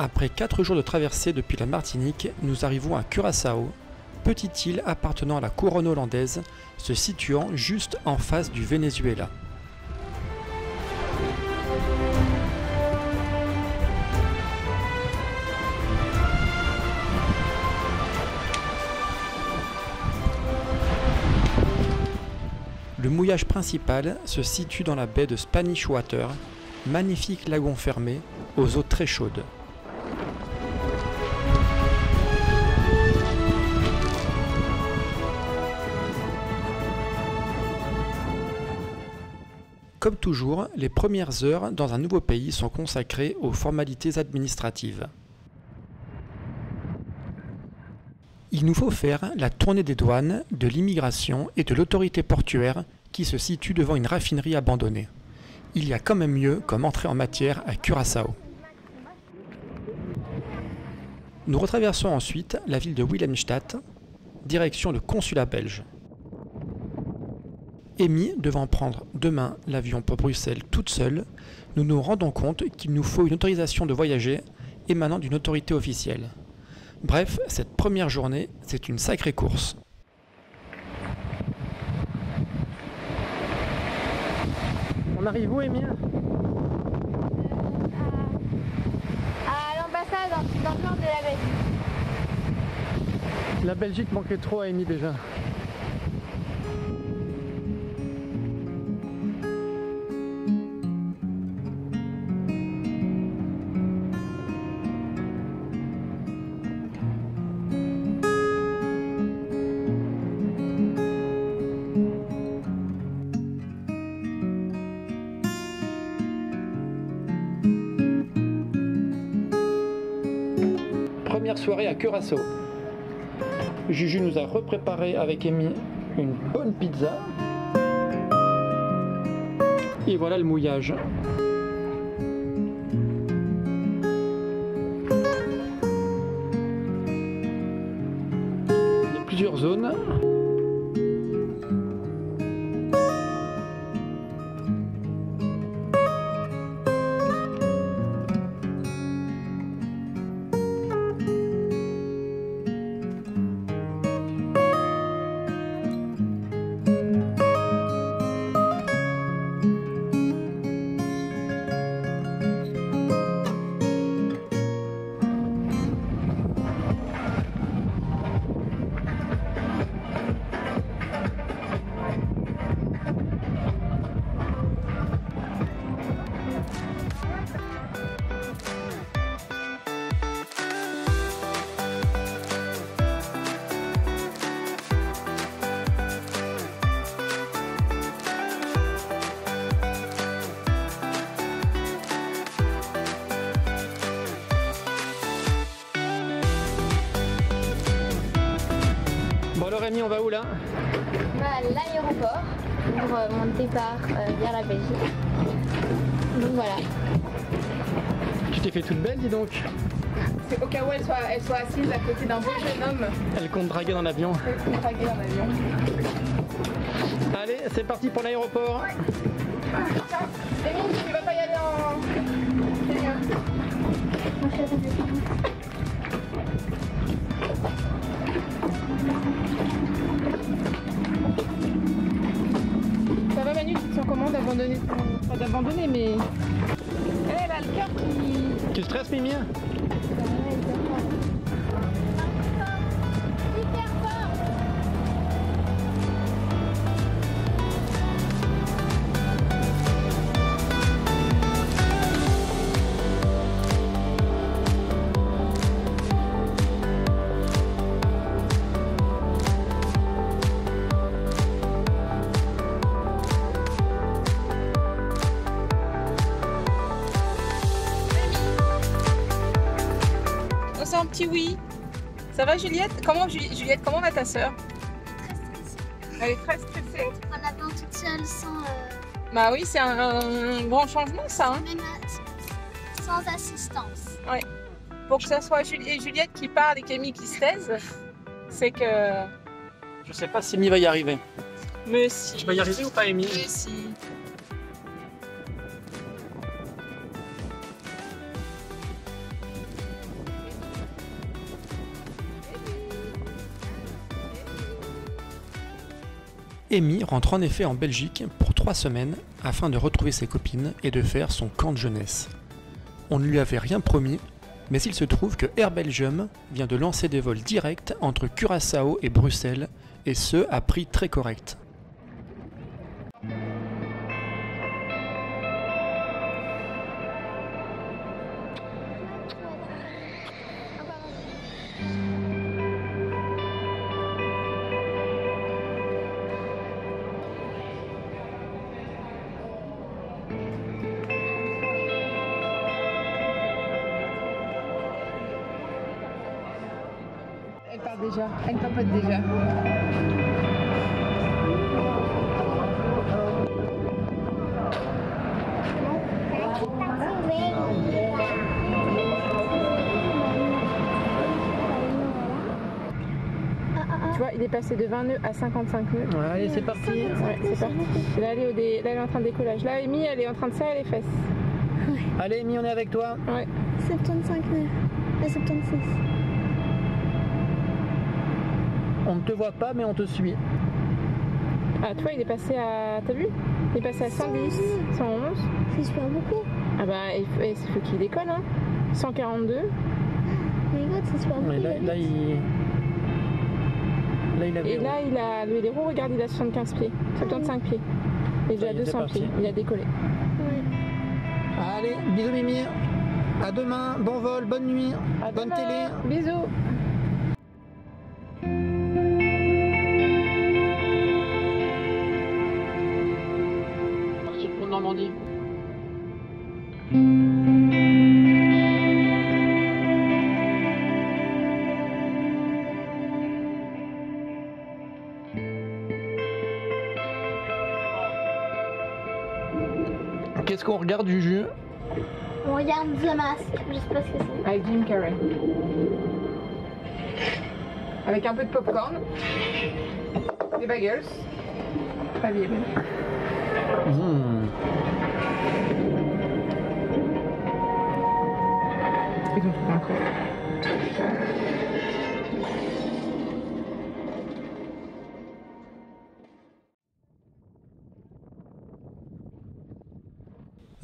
Après 4 jours de traversée depuis la Martinique, nous arrivons à Curaçao, petite île appartenant à la couronne hollandaise, se situant juste en face du Venezuela. Le mouillage principal se situe dans la baie de Spanish Water, magnifique lagon fermé aux eaux très chaudes. Comme toujours, les premières heures dans un nouveau pays sont consacrées aux formalités administratives. Il nous faut faire la tournée des douanes, de l'immigration et de l'autorité portuaire qui se situe devant une raffinerie abandonnée. Il y a quand même mieux comme entrée en matière à Curaçao. Nous retraversons ensuite la ville de Willemstad, direction le consulat belge. Émis devant prendre demain l'avion pour Bruxelles toute seule, nous nous rendons compte qu'il nous faut une autorisation de voyager émanant d'une autorité officielle. Bref, cette première journée, c'est une sacrée course. On arrive où, Émile ? À l'ambassade, dans le nord de la Belgique. La Belgique manquait trop à Émile déjà. Soirée à Curaçao. Juju nous a repréparé avec Amy une bonne pizza. Et voilà le mouillage. Il y a plusieurs zones. On va où là? On va à l'aéroport pour mon départ vers la Belgique. Donc voilà. Tu t'es fait toute belle, dis donc. C'est au cas où elle soit assise à côté d'un beau jeune homme. Elle compte draguer dans l'avion. Allez, c'est parti pour l'aéroport. Ouais. Émile, tu vas pas y aller en... C'est bien. Pas d'abandonner, mais elle a le cœur qui... Tu stresses, Mimi? Oui. Ça va Juliette? Comment va ta sœur? Elle est très stressée. On la prend toute seule sans... Bah oui, c'est un grand changement ça. Hein. Même sans assistance. Ouais. Pour que ça soit Juliette qui parle et Camille qui se taise, c'est que... Je sais pas si Amy va y arriver. Mais si. Tu vas y arriver ou pas Amy? Mais si. Amy rentre en effet en Belgique pour 3 semaines afin de retrouver ses copines et de faire son camp de jeunesse. On ne lui avait rien promis, mais il se trouve que Air Belgium vient de lancer des vols directs entre Curaçao et Bruxelles, et ce à prix très correct. Déjà, elle capote déjà. Tu vois, il est passé de 20 nœuds à 55 nœuds. Ouais, allez, c'est parti. Ouais, c'est parti. Là, elle est en train de décollage. Là, Amy, elle est en train de serrer les fesses. Ouais. Allez, Amy, on est avec toi. Ouais. 75 nœuds. Et 76. On ne te voit pas, mais on te suit. Ah, toi, il est passé à... T'as vu? Il est passé à 110, 111. C'est super beaucoup. Ah bah, il faut qu'il décolle, hein. 142. Mais God, c'est super beaucoup. Là, il a le héros, regarde, il a 75 pieds, 75 pieds. Et déjà 200 pieds, il a décollé. Ouais. Allez, bisous Mimi. À demain, bon vol, bonne nuit, à bonne demain. Télé. Bisous. Qu'est-ce qu'on regarde du jeu? On regarde The Mask, je sais pas ce que c'est. Avec Jim Carrey. Avec un peu de popcorn. Des bagels. Pas bien. Ils ont trouvé un coup.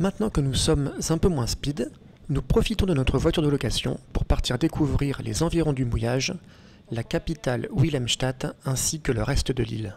Maintenant que nous sommes un peu moins speed, nous profitons de notre voiture de location pour partir découvrir les environs du mouillage, la capitale Willemstad ainsi que le reste de l'île.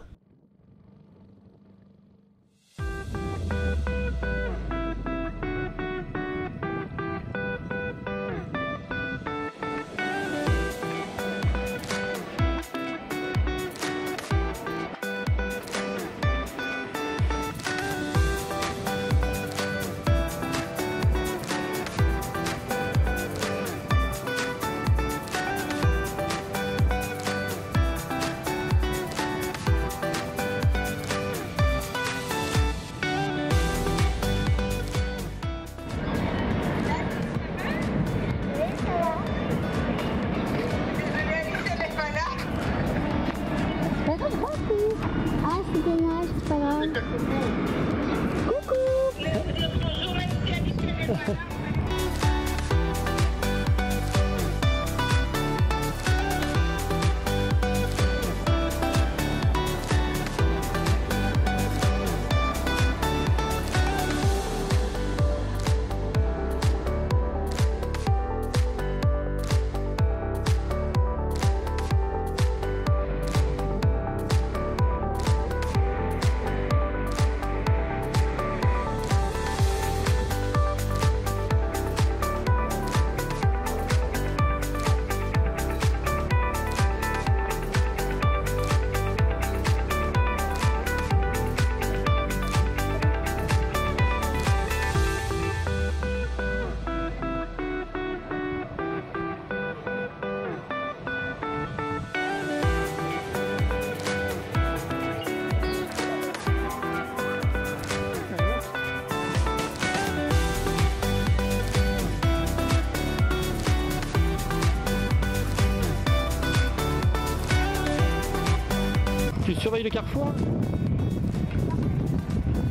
Tu surveilles le carrefour?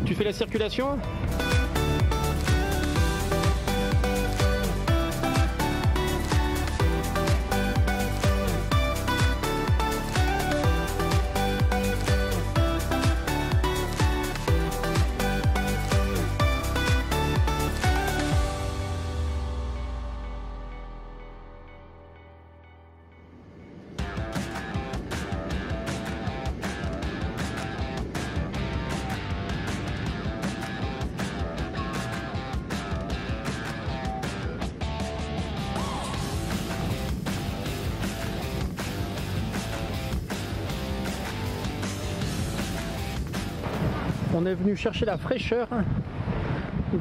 Tu fais la circulation? On est venu chercher la fraîcheur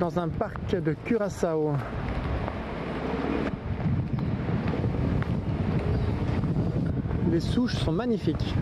dans un parc de Curaçao. Les souches sont magnifiques.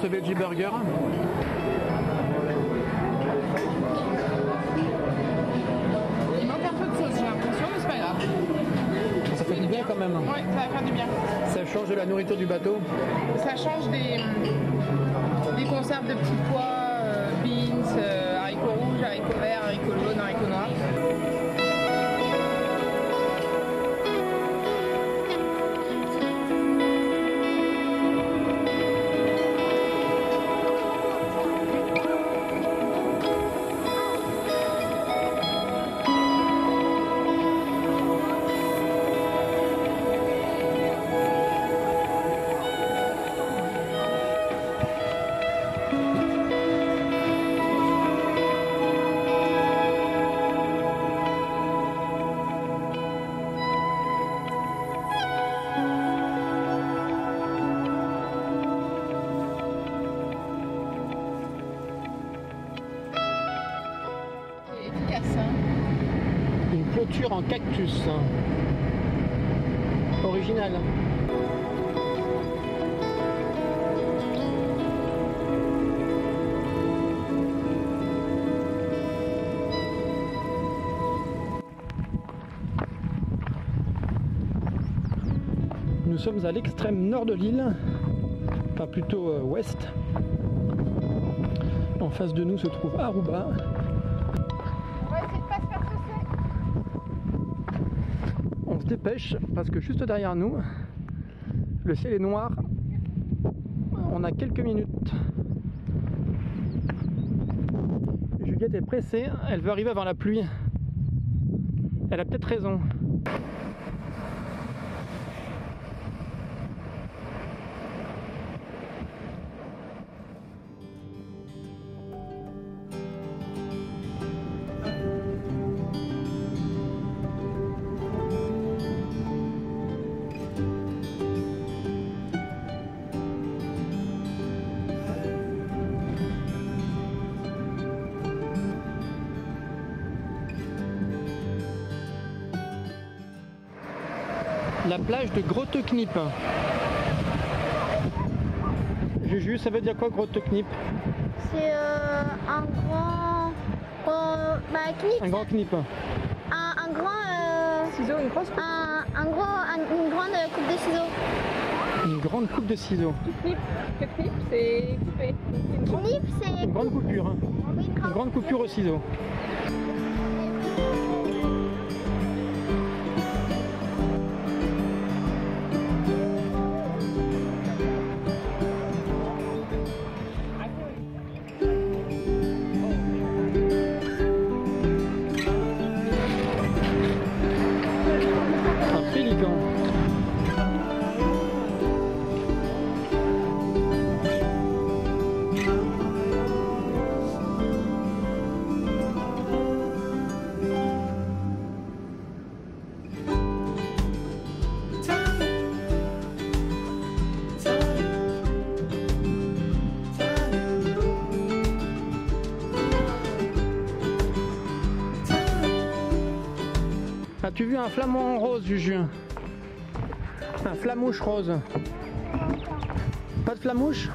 Ce veggie burger, il manque un peu de sauce, j'ai l'impression, mais c'est pas grave. Ça fait du bien quand même. Oui, ça va faire du bien. Ça change de la nourriture du bateau. Ça change des conserves de petits pois, beans, haricots rouges, haricots verts, haricots jaunes, haricots noirs. En cactus, original. Nous sommes à l'extrême nord de l'île, enfin plutôt ouest. En face de nous se trouve Aruba. Dépêche parce que juste derrière nous le ciel est noir. On a quelques minutes. Juliette est pressée, elle veut arriver avant la pluie. Elle a peut-être raison. La plage de Groteknip. Juju, ça veut dire quoi Groteknip? C'est un grand knip. Un grand ciseau, une grosse coupe. Une grande coupe de ciseaux. Une grande coupe de ciseaux. Knip, c'est coupé. Knip, c'est une grande coupure. Hein. Oui, une grande coupure au ciseau. As-tu vu un flamand rose, Juju? Un flamouche rose. Pas de flamouche?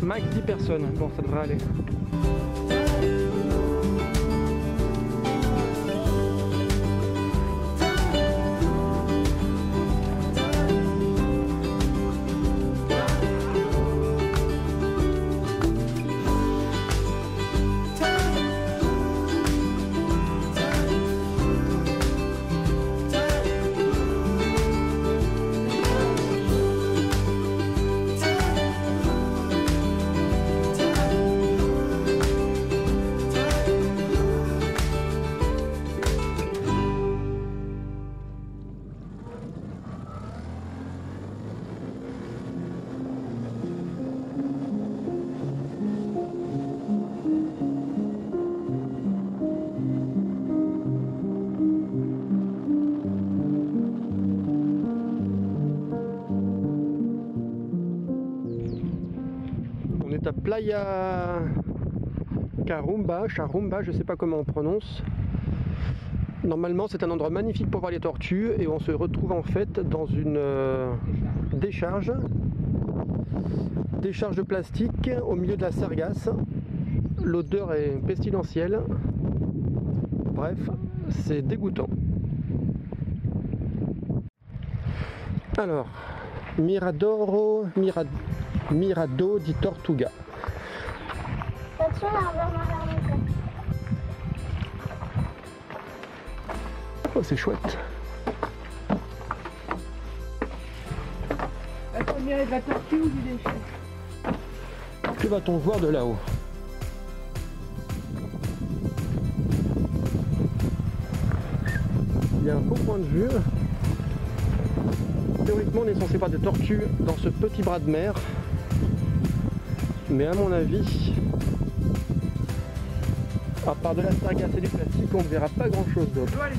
Max 10 personnes. Bon, ça devrait aller. route à Playa Carumba, Charumba, je sais pas comment on prononce. Normalement c'est un endroit magnifique pour voir les tortues et on se retrouve en fait dans une décharge de plastique au milieu de la Sargasse. L'odeur est pestilentielle, bref c'est dégoûtant. Alors Mirador di Tortuga. Oh, c'est chouette. La première est de la tortue ou du déchet? Que va-t-on voir de là-haut? Il y a un beau point de vue. Théoriquement, on est censé voir des tortues dans ce petit bras de mer. Mais à mon avis, à part de la sargasse et du plastique, on ne verra pas grand-chose d'autre. Voilà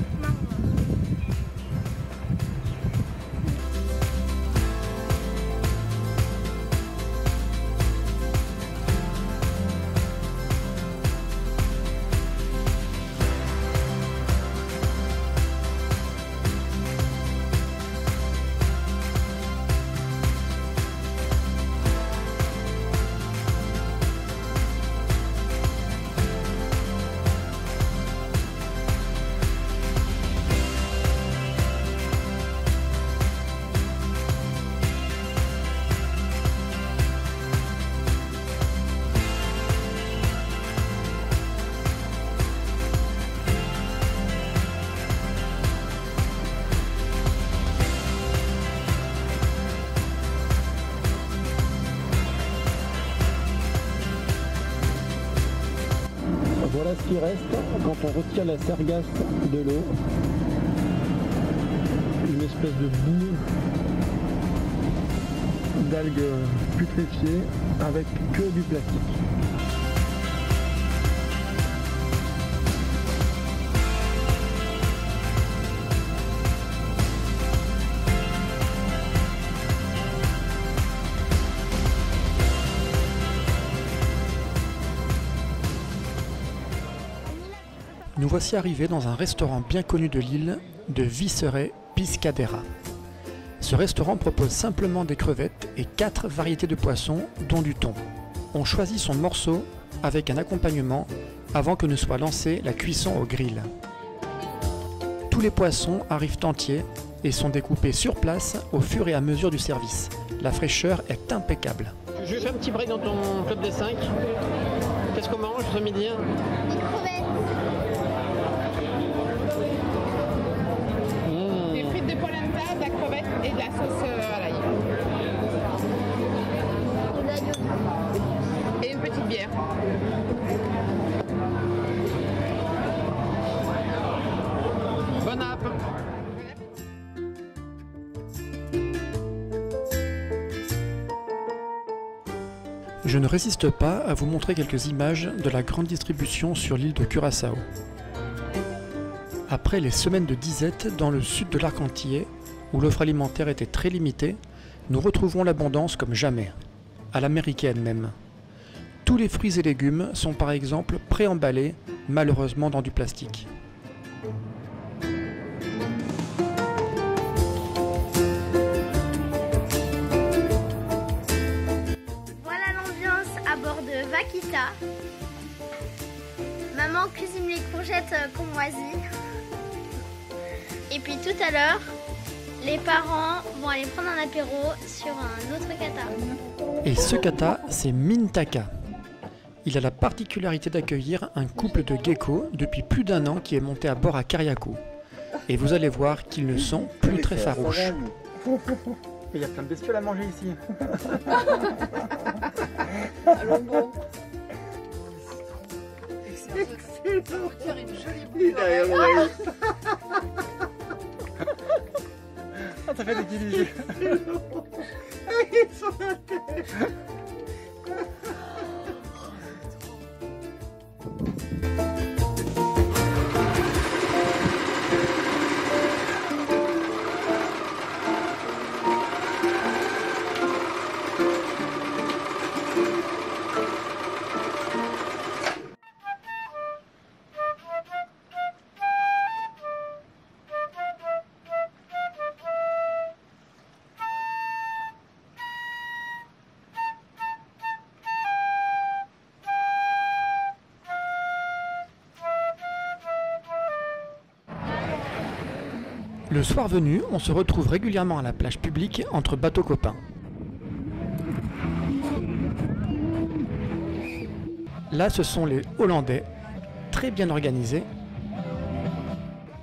ce qui reste quand on retire la sargasse de l'eau, une espèce de boue d'algues putréfiées avec que du plastique. Nous voici arrivés dans un restaurant bien connu de l'île, de Visserij Piscadera. Ce restaurant propose simplement des crevettes et 4 variétés de poissons, dont du thon. On choisit son morceau avec un accompagnement avant que ne soit lancée la cuisson au grill. Tous les poissons arrivent entiers et sont découpés sur place au fur et à mesure du service. La fraîcheur est impeccable. Je fais un petit break dans ton club des 5. Qu'est-ce qu'on mange ce midi? Des crevettes. De la crevette et de la sauce à l'ail. Et une petite bière. Bon app. Je ne résiste pas à vous montrer quelques images de la grande distribution sur l'île de Curaçao. Après les semaines de disette dans le sud de l'arc antillais, où l'offre alimentaire était très limitée, nous retrouvons l'abondance comme jamais, à l'américaine même. Tous les fruits et légumes sont par exemple préemballés, malheureusement dans du plastique. Voilà l'ambiance à bord de Vaquita. Maman cuisine les courgettes qu'on moisit. Et puis tout à l'heure, les parents vont aller prendre un apéro sur un autre kata. Et ce kata, c'est Mintaka. Il a la particularité d'accueillir un couple de geckos depuis plus d'un an qui est monté à bord à Karyako. Et vous allez voir qu'ils ne sont plus très farouches. Mais il y a plein de bestioles à manger ici. Allons bon. Excellent. Une jolie ça fait l'équilibre. Le soir venu, on se retrouve régulièrement à la plage publique entre bateaux copains. Là, ce sont les Hollandais, très bien organisés.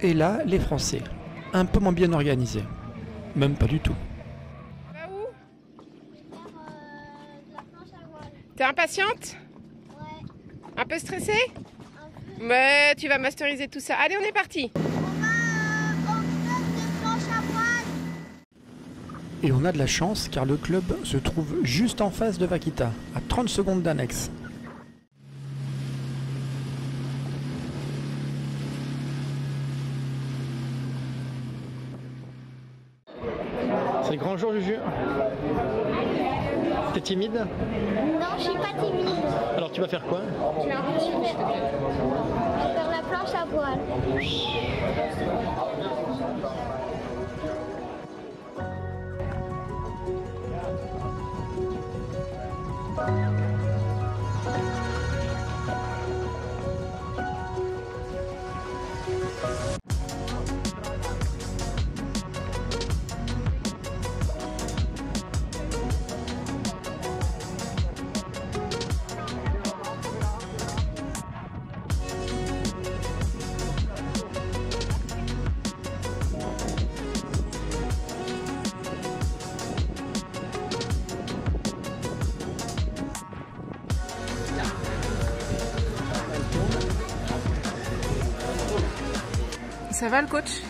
Et là, les Français, un peu moins bien organisés. Même pas du tout. Tu vas où? T'es impatiente? Ouais. Un peu stressée? Un peu. Mais tu vas masteriser tout ça. Allez, on est parti. Et on a de la chance car le club se trouve juste en face de Vaquita, à 30 secondes d'Annexe. C'est grand jour, Juju. T'es timide? Non, je suis pas timide. Alors tu vas faire quoi? Je vais faire la planche à voile. Ça va le coach?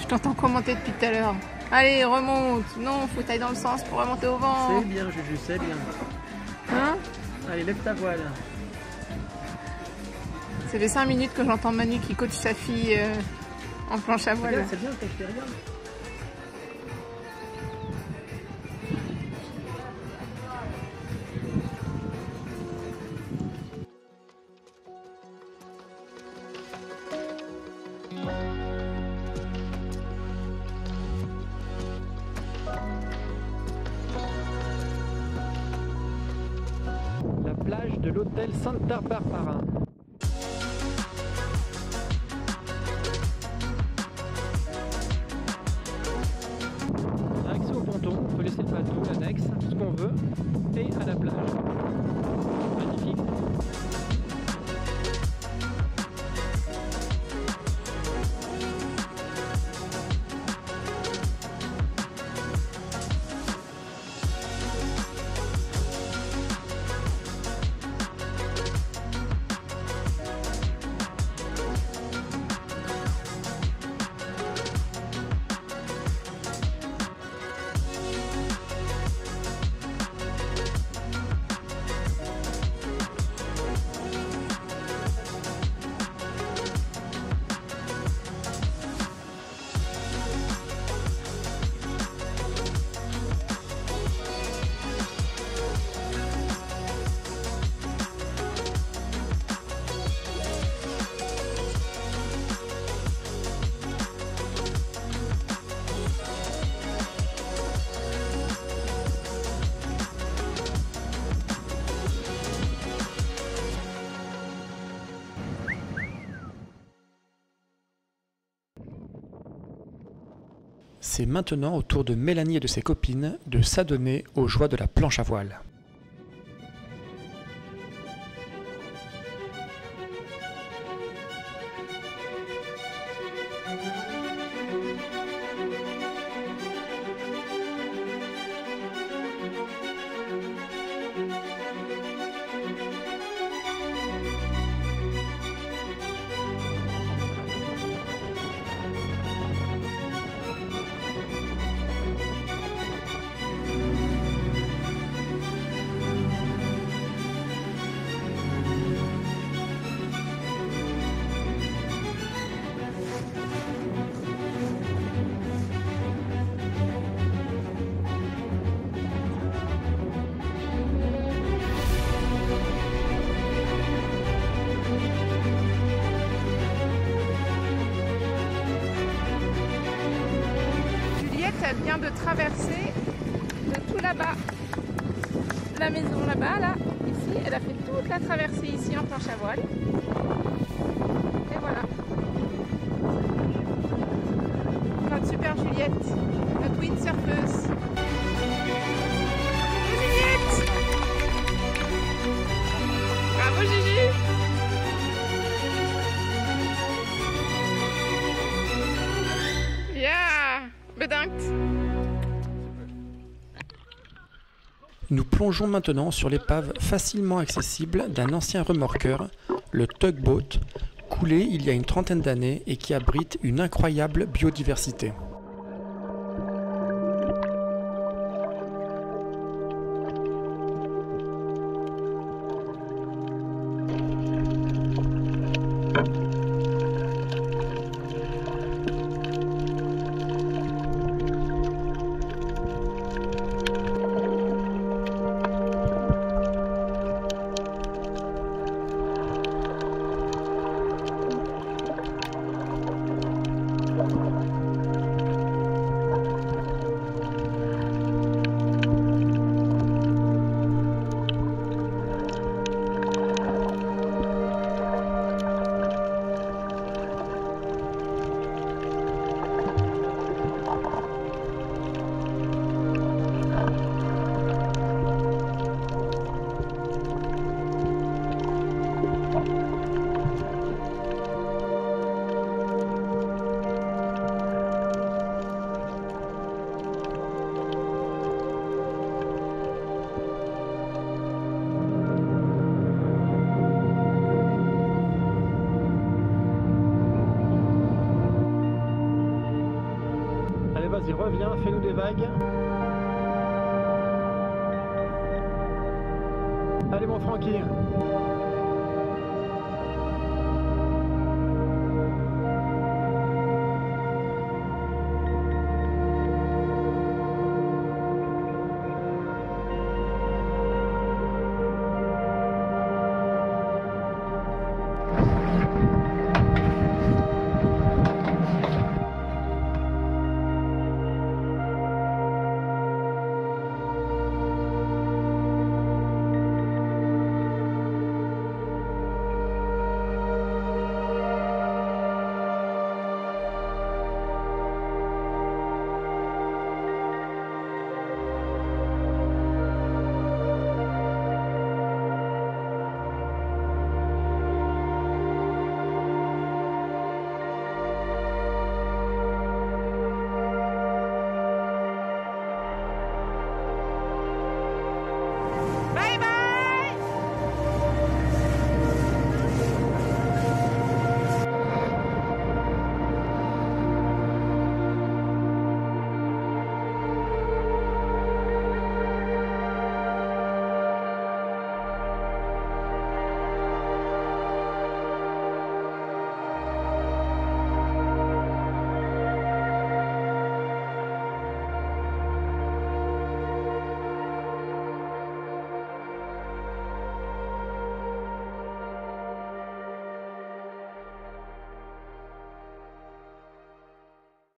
Je t'entends commenter depuis tout à l'heure. Allez, remonte. Non, faut aller dans le sens pour remonter au vent. C'est bien, Juju, c'est bien. Hein? Allez, lève ta voile. Ça fait 5 minutes que j'entends Manu qui coach sa fille en planche à voile. C'est bien, t'as rien. De l'hôtel Santa Barbara. Accès au ponton, on peut laisser le bateau, l'annexe, tout ce qu'on veut, et à la plage. Magnifique. C'est maintenant au tour de Mélanie et de ses copines de s'adonner aux joies de la planche à voile. Vient de traverser de tout là-bas, la maison là-bas, là, ici, elle a fait toute la traversée ici en planche à voile. Et voilà. Kate, notre windsurfeuse. Gigi! Bravo Gigi! Yeah! Bedankt! Nous plongeons maintenant sur l'épave facilement accessible d'un ancien remorqueur, le Tugboat, coulé il y a une trentaine d'années et qui abrite une incroyable biodiversité. Vas-y, reviens, fais-nous des vagues. Allez, mon Francky.